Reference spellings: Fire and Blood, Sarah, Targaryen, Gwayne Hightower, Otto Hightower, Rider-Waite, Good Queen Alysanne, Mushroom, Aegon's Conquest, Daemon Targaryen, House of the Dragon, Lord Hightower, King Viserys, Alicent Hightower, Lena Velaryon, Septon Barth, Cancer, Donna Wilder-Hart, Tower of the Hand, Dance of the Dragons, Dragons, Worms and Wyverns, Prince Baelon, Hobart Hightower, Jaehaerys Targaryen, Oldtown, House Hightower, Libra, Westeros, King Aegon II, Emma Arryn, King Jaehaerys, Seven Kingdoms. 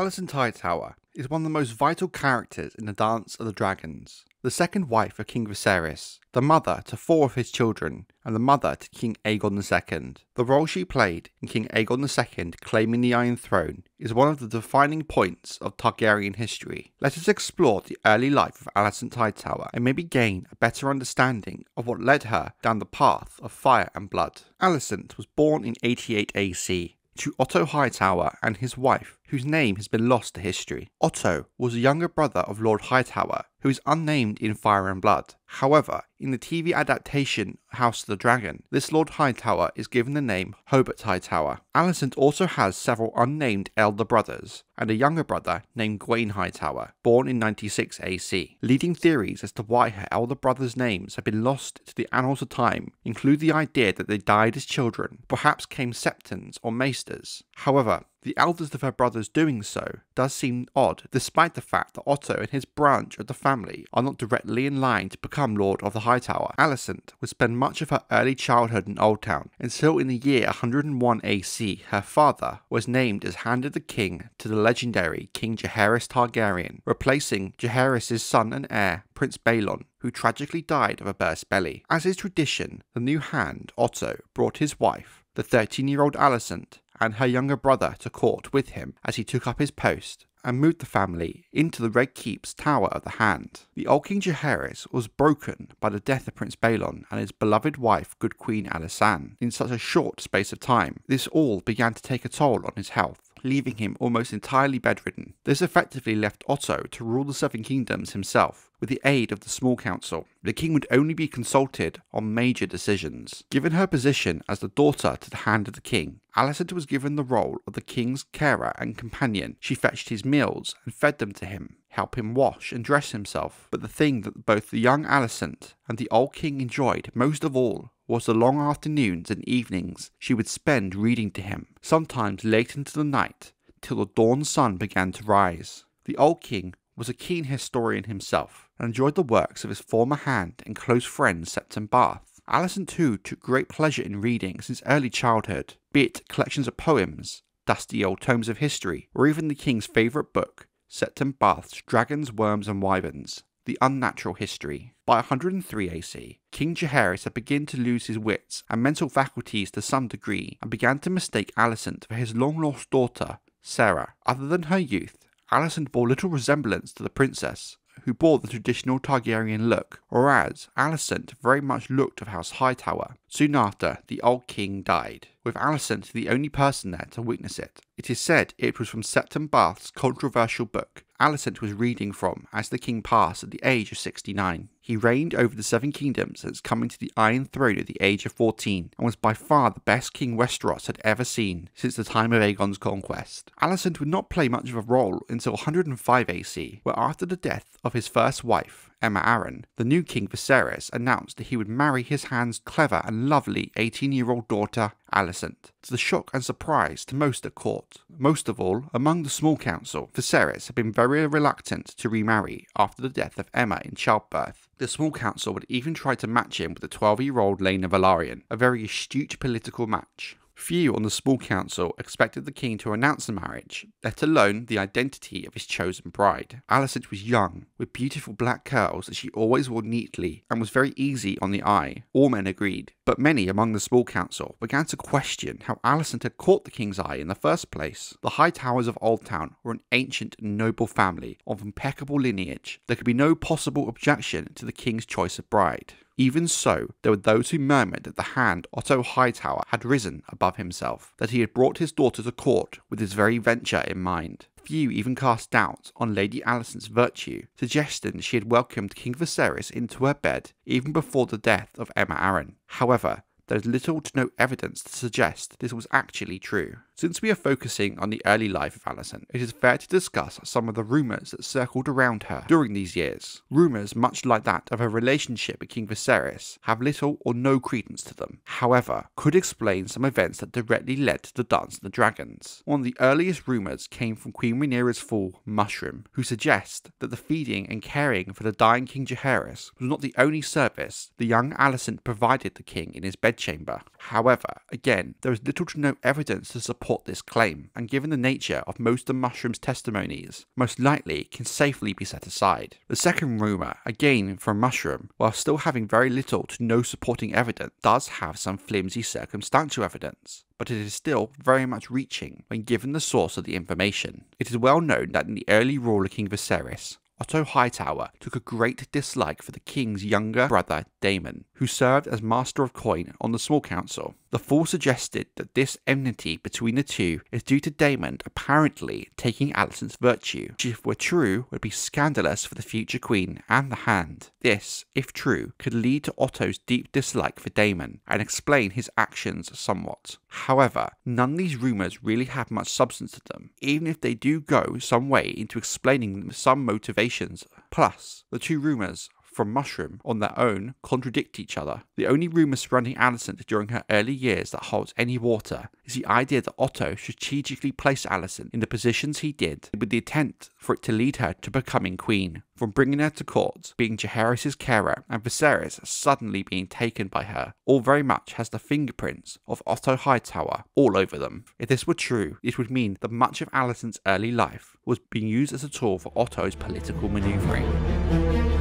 Alicent Hightower is one of the most vital characters in the Dance of the Dragons, the second wife of King Viserys, the mother to 4 of his children, and the mother to King Aegon II. The role she played in King Aegon II claiming the Iron Throne is one of the defining points of Targaryen history. Let us explore the early life of Alicent Hightower and maybe gain a better understanding of what led her down the path of Fire and Blood. Alicent was born in 88 AC. To Otto Hightower and his wife, whose name has been lost to history. Otto was a younger brother of Lord Hightower, who is unnamed in Fire and Blood. However, in the TV adaptation House of the Dragon, this Lord Hightower is given the name Hobart Hightower. Alicent also has several unnamed elder brothers, and a younger brother named Gwayne Hightower, born in 96 AC. Leading theories as to why her elder brothers' names have been lost to the annals of time include the idea that they died as children, perhaps came septons or maesters. However, the eldest of her brothers doing so does seem odd, despite the fact that Otto and his branch of the family are not directly in line to become Lord of the Hightower. Alicent would spend much of her early childhood in Oldtown, until in the year 101 AC her father was named as Hand of the King to the legendary King Jaehaerys Targaryen, replacing Jaehaerys' son and heir, Prince Baelon, who tragically died of a burst belly. As is tradition, the new Hand, Otto, brought his wife, the 13-year-old Alicent, and her younger brother to court with him as he took up his post and moved the family into the Red Keep's Tower of the Hand. The old King Jaehaerys was broken by the death of Prince Baelon and his beloved wife Good Queen Alysanne in such a short space of time. This all began to take a toll on his health, leaving him almost entirely bedridden. This effectively left Otto to rule the Seven Kingdoms himself, with the aid of the small council. The king would only be consulted on major decisions. Given her position as the daughter to the Hand of the King, Alicent was given the role of the king's carer and companion. She fetched his meals and fed them to him, helped him wash and dress himself. But the thing that both the young Alicent and the old king enjoyed most of all was the long afternoons and evenings she would spend reading to him, sometimes late into the night, till the dawn sun began to rise. The old king was a keen historian himself, and enjoyed the works of his former hand and close friend Septon Barth. Alicent too took great pleasure in reading since early childhood, be it collections of poems, dusty old tomes of history, or even the king's favourite book, Septon Barth's Dragons, Worms and Wyverns, The Unnatural History. By 103 AC, King Jaehaerys had begun to lose his wits and mental faculties to some degree, and began to mistake Alicent for his long-lost daughter, Sarah. Other than her youth, Alicent bore little resemblance to the princess, who bore the traditional Targaryen look, whereas Alicent very much looked of House Hightower. Soon after, the old king died, with Alicent the only person there to witness it. It is said it was from Septon Barth's controversial book Alicent was reading from as the king passed at the age of 69. He reigned over the Seven Kingdoms since coming to the Iron Throne at the age of 14, and was by far the best king Westeros had ever seen since the time of Aegon's Conquest. Alicent would not play much of a role until 105 AC, where after the death of his first wife, Emma Arryn, the new King Viserys announced that he would marry his hand's clever and lovely 18-year-old daughter, Alicent, to the shock and surprise to most at court. Most of all, among the small council, Viserys had been very reluctant to remarry after the death of Emma in childbirth. The small council would even try to match him with the 12-year-old Lena Velaryon, a very astute political match. Few on the small council expected the king to announce the marriage, let alone the identity of his chosen bride. Alicent was young, with beautiful black curls that she always wore neatly, and was very easy on the eye. All men agreed, but many among the small council began to question how Alicent had caught the king's eye in the first place. The Hightowers of Oldtown were an ancient and noble family of impeccable lineage. There could be no possible objection to the king's choice of bride. Even so, there were those who murmured that the Hand, Otto Hightower, had risen above himself, that he had brought his daughter to court with his very venture in mind. Few even cast doubt on Lady Alicent's virtue, suggesting she had welcomed King Viserys into her bed even before the death of Emma Arryn. However, there is little to no evidence to suggest this was actually true. Since we are focusing on the early life of Alicent, it is fair to discuss some of the rumours that circled around her during these years. Rumours much like that of her relationship with King Viserys have little or no credence to them, however, could explain some events that directly led to the Dance of the Dragons. One of the earliest rumours came from Queen Rhaenyra's fool, Mushroom, who suggests that the feeding and caring for the dying King Jaehaerys was not the only service the young Alicent provided the king in his bedchamber. However, again, there is little to no evidence to support support this claim, and given the nature of most of Mushroom's testimonies, most likely can safely be set aside. The second rumour, again from Mushroom, while still having very little to no supporting evidence, does have some flimsy circumstantial evidence, but it is still very much reaching when given the source of the information. It is well known that in the early rule of King Viserys, Otto Hightower took a great dislike for the king's younger brother Daemon, who served as Master of Coin on the Small Council. The fool suggested that this enmity between the two is due to Daemon apparently taking Alicent's virtue, which if were true would be scandalous for the future queen and the hand. This, if true, could lead to Otto's deep dislike for Daemon and explain his actions somewhat. However, none of these rumours really have much substance to them, even if they do go some way into explaining some motivation. Plus, the two rumours from Mushroom on their own contradict each other. The only rumour surrounding Alicent during her early years that holds any water is the idea that Otto strategically placed Alicent in the positions he did with the intent for it to lead her to becoming queen, from bringing her to court, being Jaehaerys' carer, and Viserys suddenly being taken by her. All very much has the fingerprints of Otto Hightower all over them. If this were true, it would mean that much of Alicent's early life was being used as a tool for Otto's political manoeuvring.